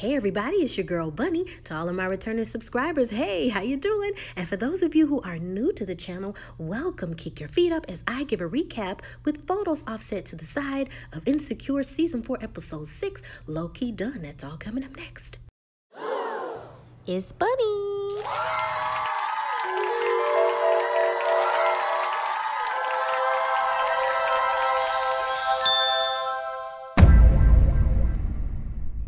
Hey everybody, it's your girl Bunny. To all of my returning subscribers, hey, how you doing? And for those of you who are new to the channel, welcome. Kick your feet up as I give a recap with photos offset to the side of Insecure Season 4, Episode 6, Low Key Done. That's all coming up next. It's Bunny.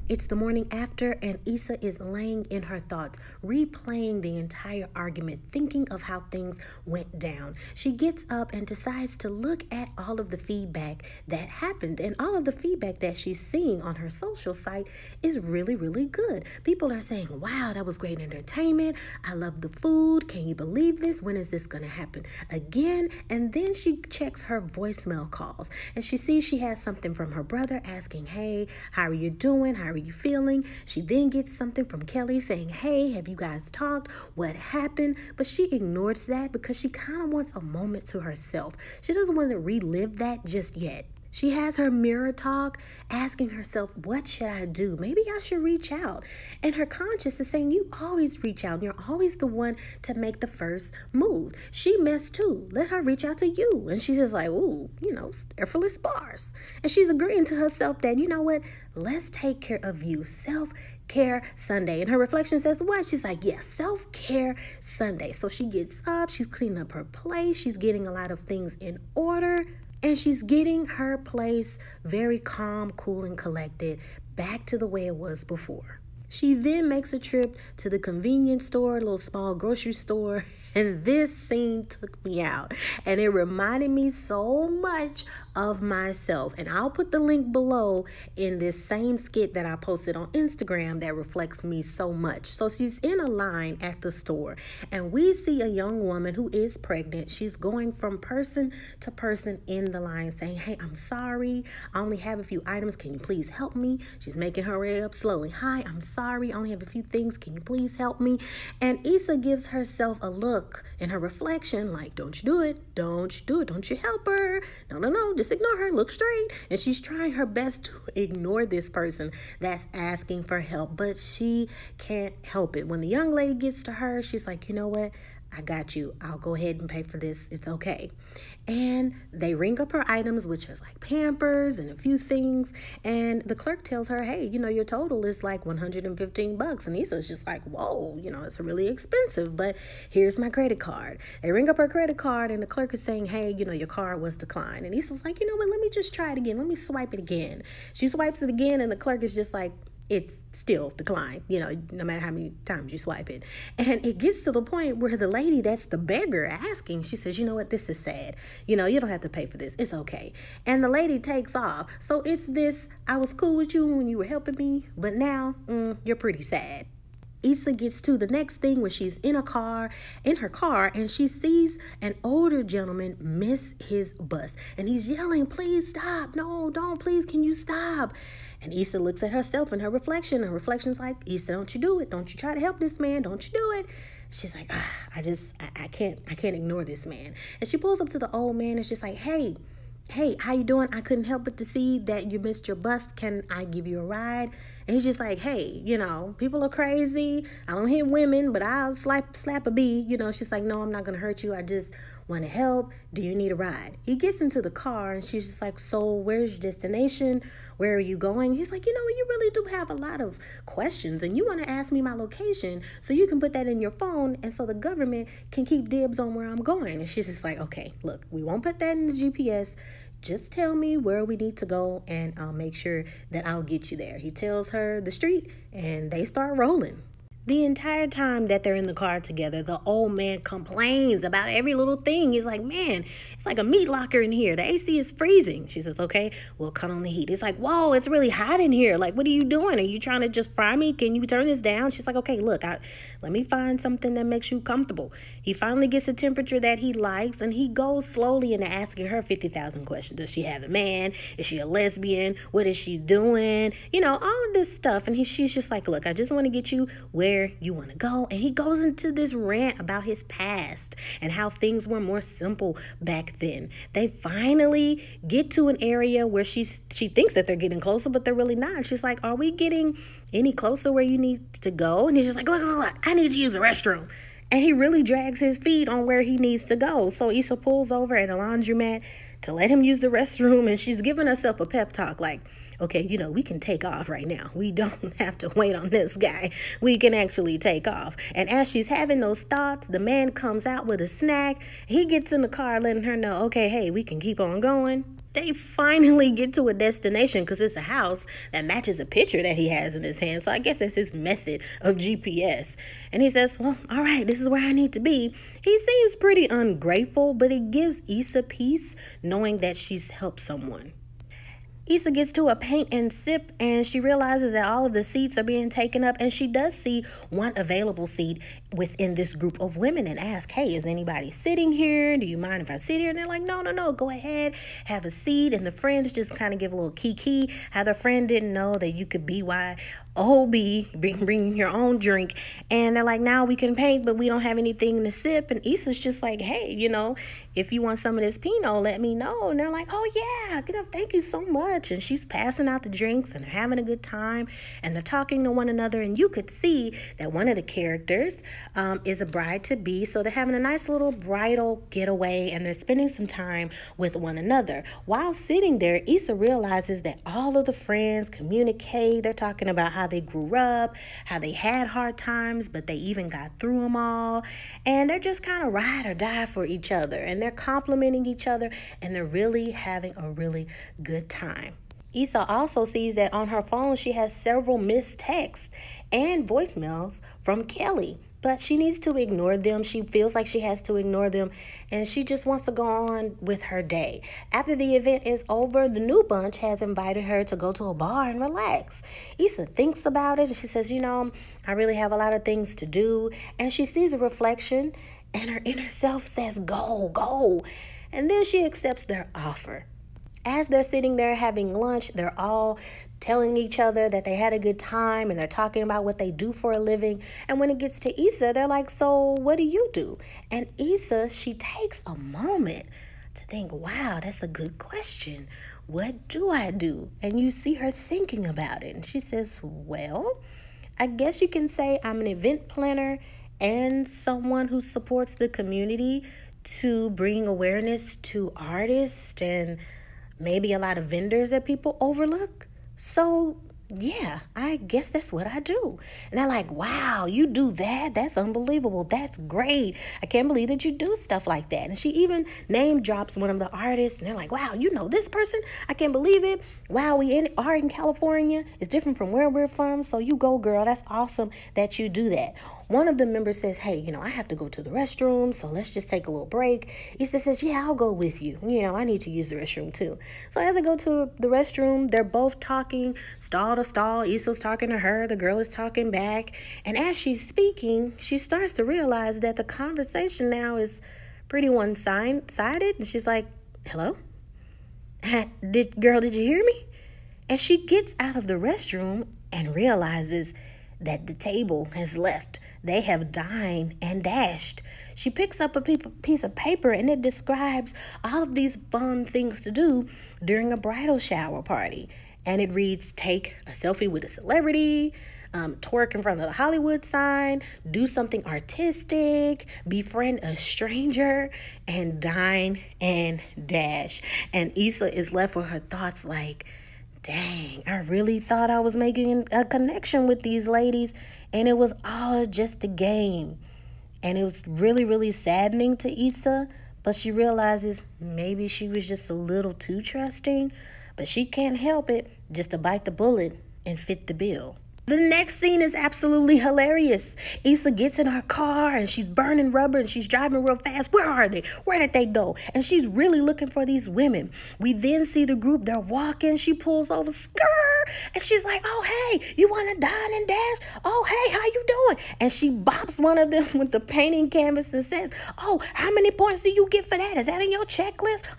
It's the morning after, and Issa is laying in her thoughts, replaying the entire argument, thinking of how things went down. She gets up and decides to look at all of the feedback that happened, and all of the feedback that she's seeing on her social site is really, really good. People are saying, wow, that was great entertainment. I love the food. Can you believe this? When is this going to happen again? And then she checks her voicemail calls, and she sees she has something from her brother asking, hey, how are you doing? How are you feeling? She then gets something from Kelly saying, hey, have you guys talked? What happened? But she ignores that because she kind of wants a moment to herself. She doesn't want to relive that just yet. She has her mirror talk, asking herself, what should I do? Maybe I should reach out. And her conscience is saying, you always reach out. And you're always the one to make the first move. She messed too. Let her reach out to you. And she's just like, ooh, you know, effortless bars. And she's agreeing to herself that, you know what? Let's take care of you. Self-care Sunday. And her reflection says what? She's like, yes, self-care Sunday. So she gets up. She's cleaning up her place. She's getting a lot of things in order. And she's getting her place very calm, cool, and collected back to the way it was before. She then makes a trip to the convenience store, a little small grocery store. And this scene took me out. And it reminded me so much of myself. And I'll put the link below in this same skit that I posted on Instagram that reflects me so much. So she's in a line at the store. And we see a young woman who is pregnant. She's going from person to person in the line saying, hey, I'm sorry. I only have a few items. Can you please help me? She's making her way up slowly. Hi, I'm sorry. I only have a few things. Can you please help me? And Issa gives herself a look. In her reflection, like, don't you do it, don't you do it, don't you help her, no, just ignore her, look straight. And she's trying her best to ignore this person that's asking for help, but she can't help it. When the young lady gets to her, she's like, you know what, I got you. I'll go ahead and pay for this. It's okay. And they ring up her items, which is like Pampers and a few things. And the clerk tells her, hey, you know, your total is like 115 bucks. And Issa's just like, whoa, you know, it's really expensive, but here's my credit card. They ring up her credit card and the clerk is saying, hey, you know, your card was declined. And Issa's like, you know what? Let me just try it again. Let me swipe it again. She swipes it again and the clerk is just like, it's still declined, you know, no matter how many times you swipe it. And it gets to the point where the lady that's the beggar asking, she says, you know what, this is sad. You know, you don't have to pay for this. It's okay. And the lady takes off. So it's this, I was cool with you when you were helping me, but now you're pretty sad. Issa gets to the next thing where she's in her car, and she sees an older gentleman miss his bus. And he's yelling, please stop. No, don't, please, can you stop? And Issa looks at herself and her reflection. Her reflection's like, Issa, don't you do it. Don't you try to help this man. Don't you do it. She's like, I can't ignore this man. And she pulls up to the old man and she's like, hey, how you doing? I couldn't help but to see that you missed your bus. Can I give you a ride? And he's just like, hey, you know, people are crazy. I don't hit women, but I'll slap a bee. You know, she's like, no, I'm not going to hurt you. I just want to help. Do you need a ride? He gets into the car and she's just like, so where's your destination? Where are you going? He's like, you know, you really do have a lot of questions and you want to ask me my location so you can put that in your phone and so the government can keep dibs on where I'm going. And she's just like, okay, look, we won't put that in the GPS. Just tell me where we need to go and I'll make sure that I'll get you there. He tells her the street and they start rolling. The entire time that they're in the car together, the old man complains about every little thing. He's like, man, it's like a meat locker in here. The AC is freezing. She says, okay, we'll cut on the heat. He's like, whoa, it's really hot in here. Like, what are you doing? Are you trying to just fry me? Can you turn this down? She's like, okay, look, let me find something that makes you comfortable. He finally gets a temperature that he likes, and he goes slowly into asking her 50,000 questions. Does she have a man? Is she a lesbian? What is she doing? You know, all of this stuff. And she's just like, look, I just want to get you where where you want to go. And he goes into this rant about his past and how things were more simple back then. They finally get to an area where she thinks that they're getting closer, but they're really not. She's like, are we getting any closer where you need to go? And he's just like, look, I need to use the restroom. And he really drags his feet on where he needs to go. So Issa pulls over at a laundromat to let him use the restroom, and she's giving herself a pep talk like, okay, you know, we can take off right now. We don't have to wait on this guy. We can actually take off. And as she's having those thoughts, the man comes out with a snack. He gets in the car letting her know, okay, hey, we can keep on going. They finally get to a destination because it's a house that matches a picture that he has in his hand. So I guess that's his method of GPS. And he says, well, all right, this is where I need to be. He seems pretty ungrateful, but it gives Issa peace knowing that she's helped someone. Issa gets to a paint and sip, and she realizes that all of the seats are being taken up, and she does see one available seat within this group of women and asks, hey, is anybody sitting here? Do you mind if I sit here? And they're like, no, go ahead, have a seat. And the friends just kind of give a little kiki, how their friend didn't know that you could BYOB, bring your own drink. And they're like, now we can paint, but we don't have anything to sip. And Issa's just like, hey, you know, if you want some of this Pinot, let me know. And they're like, oh yeah, thank you so much. And she's passing out the drinks and they're having a good time and they're talking to one another. And you could see that one of the characters is a bride-to-be. So they're having a nice little bridal getaway and they're spending some time with one another. While sitting there, Issa realizes that all of the friends communicate. They're talking about how they grew up, how they had hard times, but they even got through them all. And they're just kind of ride or die for each other. And they're complimenting each other and they're really having a really good time. Issa also sees that on her phone, she has several missed texts and voicemails from Kelly, but she needs to ignore them. She feels like she has to ignore them, and she just wants to go on with her day. After the event is over, the new bunch has invited her to go to a bar and relax. Issa thinks about it, and she says, you know, I really have a lot of things to do, and she sees a reflection, and her inner self says, go, go, and then she accepts their offer. As they're sitting there having lunch, they're all telling each other that they had a good time and they're talking about what they do for a living. And when it gets to Issa, they're like, so what do you do? And Issa, she takes a moment to think, wow, that's a good question. What do I do? And you see her thinking about it. And she says, well, I guess you can say I'm an event planner and someone who supports the community to bring awareness to artists and maybe a lot of vendors that people overlook. So, yeah, I guess that's what I do. And they're like, wow, you do that? That's unbelievable. That's great. I can't believe that you do stuff like that. And she even name drops one of the artists. And they're like, wow, you know this person? I can't believe it. Wow, we are in California. It's different from where we're from. So you go, girl. That's awesome that you do that. One of the members says, hey, you know, I have to go to the restroom, so let's just take a little break. Issa says, yeah, I'll go with you. You know, I need to use the restroom too. So as they go to the restroom, they're both talking stall to stall. Issa's talking to her. The girl is talking back. And as she's speaking, she starts to realize that the conversation now is pretty one-sided. And she's like, hello? Girl, did you hear me? And she gets out of the restroom and realizes that the table has left. They have dined and dashed. She picks up a piece of paper and it describes all of these fun things to do during a bridal shower party. And it reads, take a selfie with a celebrity, twerk in front of the Hollywood sign, do something artistic, befriend a stranger, and dine and dash. And Issa is left with her thoughts like, dang, I really thought I was making a connection with these ladies, and it was all just a game. And it was really, really saddening to Issa, but she realizes maybe she was just a little too trusting, but she can't help it just to bite the bullet and fit the bill. The next scene is absolutely hilarious. Issa gets in her car and she's burning rubber and she's driving real fast. Where are they? Where did they go? And she's really looking for these women. We then see the group. They're walking. She pulls over. Skrr! And she's like, oh, hey, you want to dine and dash? Oh, hey, how you doing? And she bops one of them with the painting canvas and says, oh, how many points do you get for that? Is that in your checklist?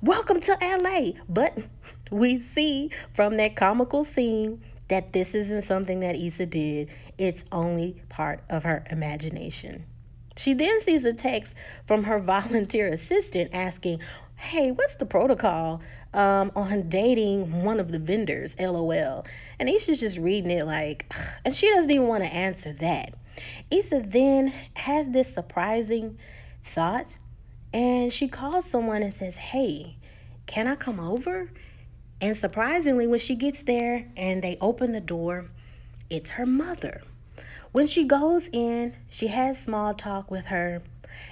Welcome to LA. But we see from that comical scene that this isn't something that Issa did. It's only part of her imagination. She then sees a text from her volunteer assistant asking, hey, what's the protocol on dating one of the vendors, LOL? And Issa's just reading it like, and she doesn't even want to answer that. Issa then has this surprising thought, and she calls someone and says, hey, can I come over? And surprisingly, when she gets there and they open the door, it's her mother. When she goes in, she has small talk with her,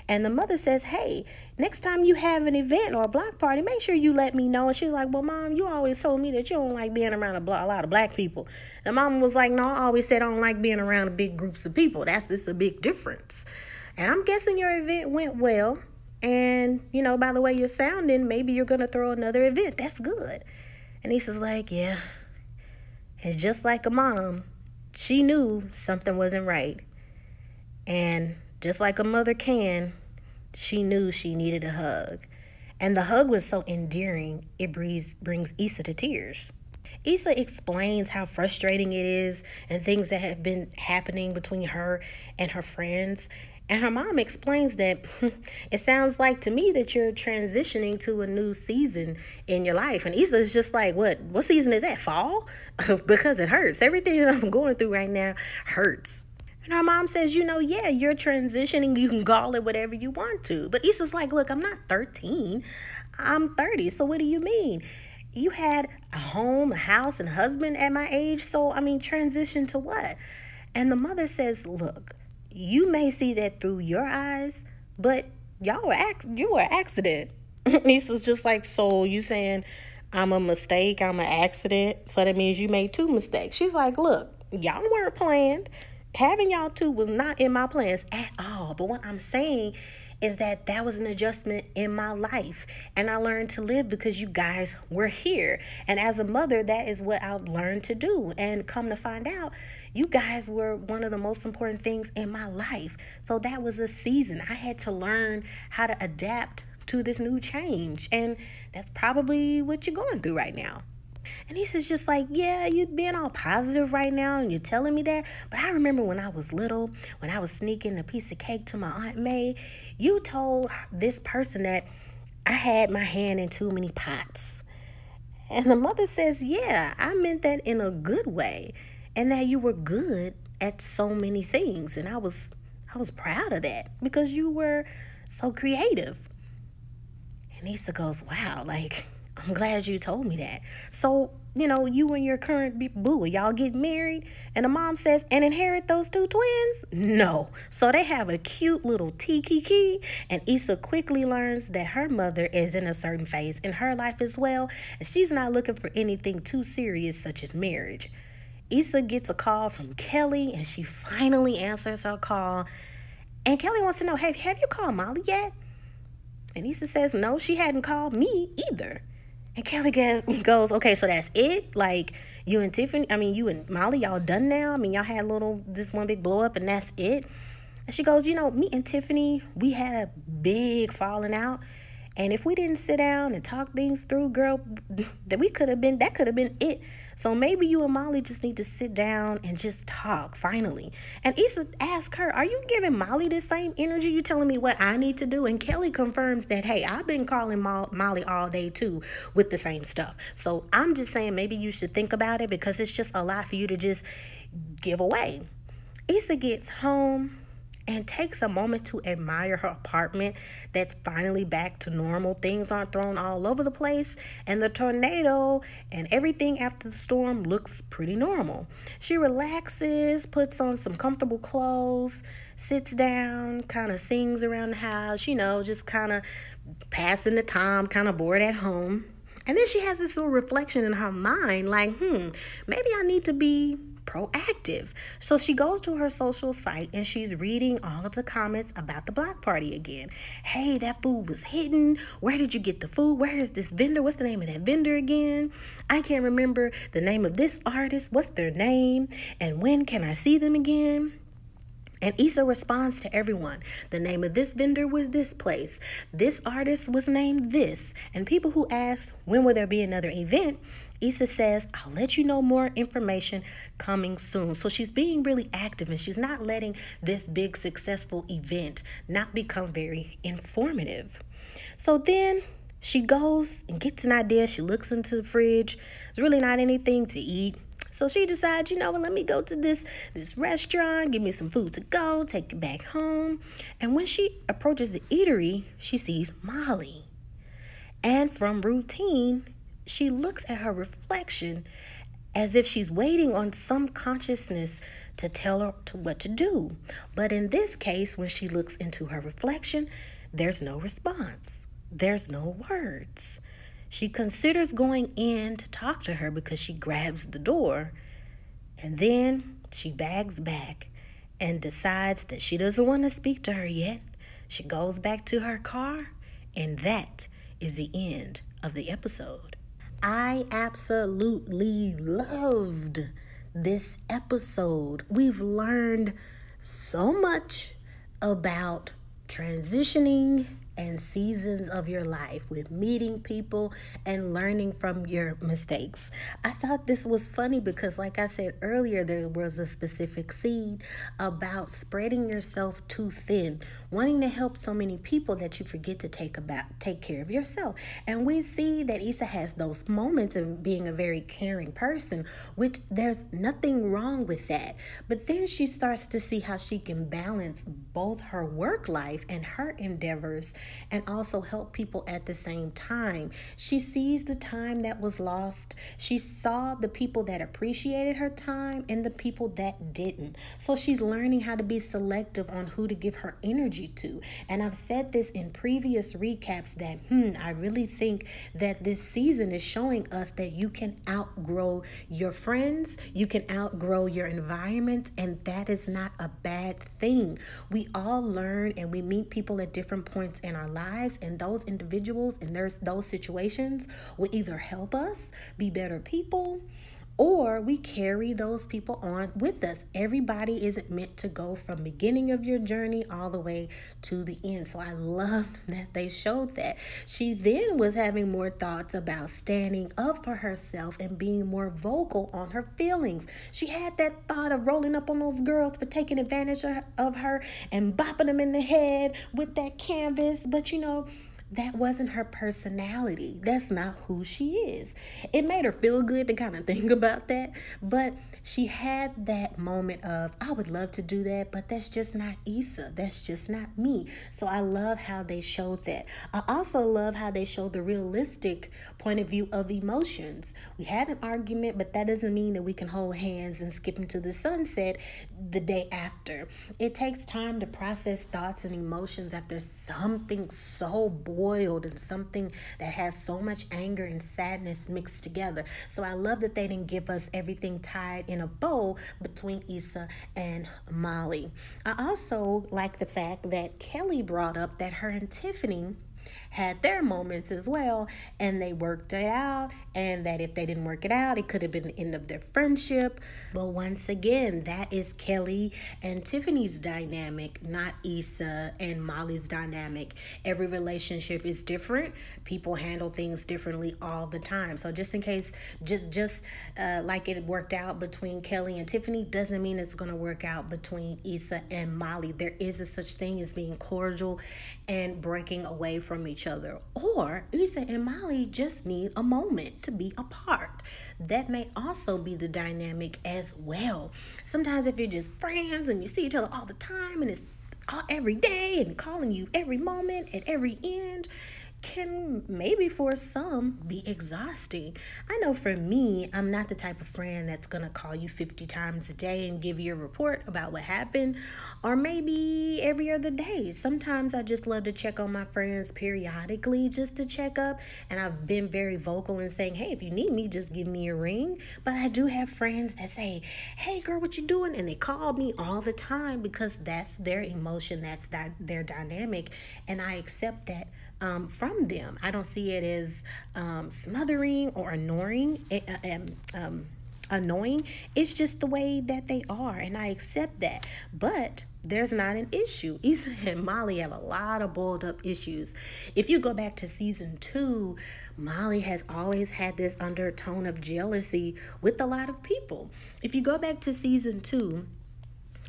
and the mother says, hey, next time you have an event or a block party, make sure you let me know. And she's like, well, Mom, you always told me that you don't like being around a lot of black people. And Mom was like, no, I always said I don't like being around big groups of people. That's just a big difference. And I'm guessing your event went well. And, you know, by the way you're sounding, maybe you're going to throw another event. That's good. And Issa's like, yeah. And just like a mom, she knew something wasn't right. And just like a mother can, she knew she needed a hug. And the hug was so endearing, it brings Issa to tears. Issa explains how frustrating it is and things that have been happening between her and her friends. And her mom explains that it sounds like to me that you're transitioning to a new season in your life. And Issa is just like, what season is that? Fall? Because it hurts. Everything that I'm going through right now hurts. And her mom says, you know, yeah, you're transitioning. You can call it whatever you want to. But Issa's like, look, I'm not 13. I'm 30. So what do you mean? You had a home, a house, and husband at my age. So, I mean, transition to what? And the mother says, look, you may see that through your eyes, but you were an accident. Issa's just like, so you saying I'm a mistake, I'm an accident, so that means you made two mistakes. She's like, look, y'all weren't planned. Having y'all two was not in my plans at all. But what I'm saying is that that was an adjustment in my life, and I learned to live because you guys were here. And as a mother, that is what I learned to do. And come to find out, you guys were one of the most important things in my life. So that was a season. I had to learn how to adapt to this new change. And that's probably what you're going through right now. And Issa's just like, yeah, you're being all positive right now and you're telling me that. But I remember when I was little, when I was sneaking a piece of cake to my Aunt May, you told this person that I had my hand in too many pots. And the mother says, yeah, I meant that in a good way, and that you were good at so many things. And I was proud of that because you were so creative. And Issa goes, wow, like, I'm glad you told me that. So, you know, you and your current boo, y'all get married, and the mom says, and inherit those two twins? No. So they have a cute little tiki-ki, and Issa quickly learns that her mother is in a certain phase in her life as well, and she's not looking for anything too serious such as marriage. Issa gets a call from Kelly, and she finally answers her call, and Kelly wants to know, hey, have you called Molly yet? And Issa says, no, she hadn't called me either. And Kelly goes, okay, so that's it? Like, you and Tiffany, I mean, you and Molly, y'all done now? I mean, y'all had just one big blow up and that's it? And she goes, you know, me and Tiffany, we had a big falling out. And if we didn't sit down and talk things through, girl, that could have been it. So maybe you and Molly just need to sit down and just talk, finally. And Issa asks her, are you giving Molly the same energy? You telling me what I need to do? And Kelly confirms that, hey, I've been calling Molly all day, too, with the same stuff. So I'm just saying maybe you should think about it because it's just a lot for you to just give away. Issa gets home and takes a moment to admire her apartment that's finally back to normal. Things aren't thrown all over the place, and the tornado and everything after the storm looks pretty normal. She relaxes, puts on some comfortable clothes, sits down, kind of sings around the house, you know, just kind of passing the time, kind of bored at home. And then she has this little reflection in her mind like, maybe I need to be proactive. So she goes to her social site and she's reading all of the comments about the block party again. Hey, that food was hidden. Where did you get the food? Where is this vendor? What's the name of that vendor again? I can't remember the name of this artist. What's their name? And when can I see them again? And Issa responds to everyone. The name of this vendor was this place. This artist was named this. And people who asked when will there be another event, Issa says, I'll let you know more information coming soon. So she's being really active and she's not letting this big successful event not become very informative. So then she goes and gets an idea. She looks into the fridge. There's really not anything to eat. So she decides, you know what, let me go to this restaurant, give me some food to go, take it back home. And when she approaches the eatery, she sees Molly. And from routine, she looks at her reflection as if she's waiting on some consciousness to tell her what to do. But in this case, when she looks into her reflection, there's no response. There's no words. She considers going in to talk to her because she grabs the door, and then she bags back and decides that she doesn't want to speak to her yet. She goes back to her car, and that is the end of the episode. I absolutely loved this episode. We've learned so much about transitioning and seasons of your life with meeting people and learning from your mistakes. I thought this was funny because, like I said earlier, there was a specific seed about spreading yourself too thin, wanting to help so many people that you forget to take care of yourself. And we see that Issa has those moments of being a very caring person, which there's nothing wrong with that. But then she starts to see how she can balance both her work life and her endeavors and also help people at the same time. She sees the time that was lost. She saw the people that appreciated her time and the people that didn't. So she's learning how to be selective on who to give her energy to. And I've said this in previous recaps that, I really think that this season is showing us that you can outgrow your friends, you can outgrow your environment, and that is not a bad thing. We all learn and we meet people at different points in our lives, and those individuals and those situations will either help us be better people, or we carry those people on with us. Everybody isn't meant to go from beginning of your journey all the way to the end. So I loved that they showed that. She then was having more thoughts about standing up for herself and being more vocal on her feelings. She had that thought of rolling up on those girls for taking advantage of her and bopping them in the head with that canvas. But you know, that wasn't her personality. That's not who she is. It made her feel good to kind of think about that. But she had that moment of, I would love to do that, but that's just not Issa. That's just not me. So I love how they showed that. I also love how they showed the realistic point of view of emotions. We had an argument, but that doesn't mean that we can hold hands and skip into the sunset the day after. It takes time to process thoughts and emotions after something so boiled and something that has so much anger and sadness mixed together. So I love that they didn't give us everything tied in a bow between Issa and Molly. I also like the fact that Kelly brought up that her and Tiffany had their moments as well, and they worked it out, and that if they didn't work it out, it could have been the end of their friendship. But once again, that is Kelly and Tiffany's dynamic, not Issa and Molly's dynamic. Every relationship is different. People handle things differently all the time. So just in case, just like it worked out between Kelly and Tiffany, doesn't mean it's going to work out between Issa and Molly. There is a such thing as being cordial and breaking away from each other. Or Issa and Molly just need a moment to be apart. That may also be the dynamic as well. Sometimes if you're just friends and you see each other all the time and it's all every day and calling you every moment at every end, can maybe for some be exhausting. I know for me, I'm not the type of friend that's going to call you 50 times a day and give you a report about what happened, or maybe every other day. Sometimes I just love to check on my friends periodically just to check up, and I've been very vocal in saying, hey, if you need me, just give me a ring. But I do have friends that say, hey girl, what you doing? And they call me all the time because that's their emotion, that's their dynamic, and I accept that from them. I don't see it as smothering or annoying. It's just the way that they are, and I accept that. But there's not an issue. Issa and Molly have a lot of boiled up issues. If you go back to season 2, Molly has always had this undertone of jealousy with a lot of people. If you go back to season 2,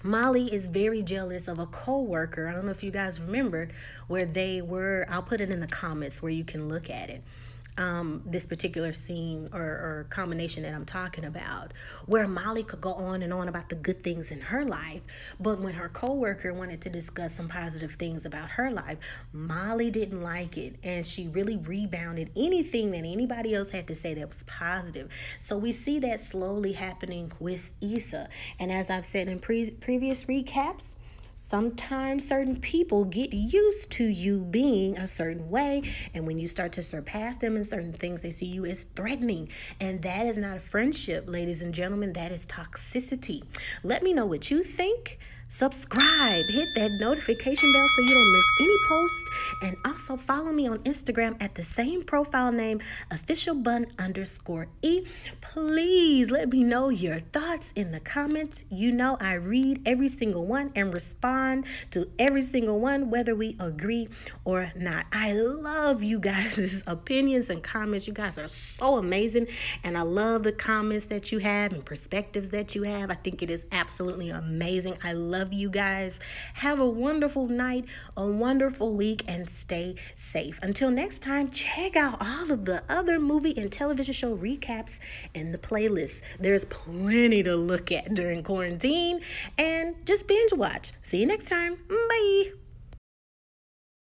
Molly is very jealous of a co-worker. I don't know if you guys remember where they were. I'll put it in the comments where you can look at it. This particular scene or combination that I'm talking about, where Molly could go on and on about the good things in her life, but when her coworker wanted to discuss some positive things about her life, Molly didn't like it, and she really rebounded anything that anybody else had to say that was positive. So we see that slowly happening with Issa, and as I've said in previous recaps, sometimes certain people get used to you being a certain way, and when you start to surpass them in certain things, they see you as threatening, and that is not a friendship, ladies and gentlemen. That is toxicity. Let me know what you think. Subscribe, hit that notification bell so you don't miss any posts, and also follow me on Instagram at the same profile name, OfficialBunn_E. Please let me know your thoughts in the comments. You know I read every single one and respond to every single one, whether we agree or not. I love you guys' opinions and comments. You guys are so amazing, and I love the comments that you have and perspectives that you have. I think it is absolutely amazing. I love you guys. Have a wonderful night, a wonderful week, and stay safe. Until next time, check out all of the other movie and television show recaps in the playlist. There's plenty to look at during quarantine, and just binge watch. See you next time. Bye.